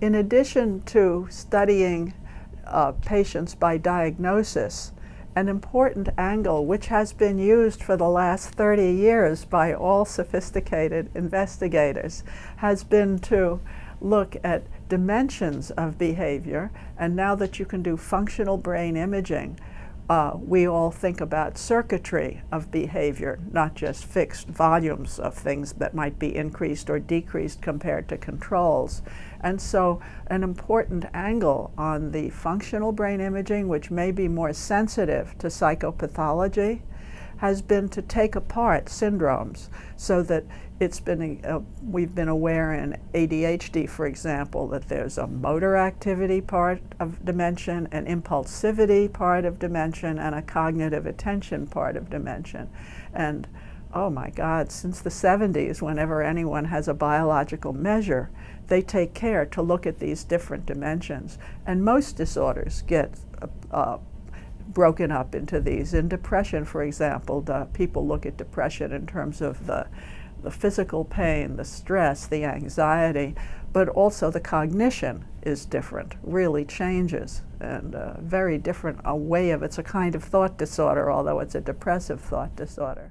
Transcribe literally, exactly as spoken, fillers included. In addition to studying uh, patients by diagnosis, an important angle which has been used for the last thirty years by all sophisticated investigators has been to look at dimensions of behavior, and now that you can do functional brain imaging, uh, we all think about circuitry of behavior, not just fixed volumes of things that might be increased or decreased compared to controls. And so an important angle on the functional brain imaging, which may be more sensitive to psychopathology, has been to take apart syndromes so that it's been, uh, we've been aware in A D H D, for example, that there's a motor activity part of dimension, an impulsivity part of dimension, and a cognitive attention part of dimension. And oh my God, since the seventies, whenever anyone has a biological measure, they take care to look at these different dimensions. And most disorders get uh, uh, broken up into these. In depression, for example, the people look at depression in terms of the, the physical pain, the stress, the anxiety, but also the cognition is different, really changes, and uh, very different a way of, it's a kind of thought disorder, although it's a depressive thought disorder.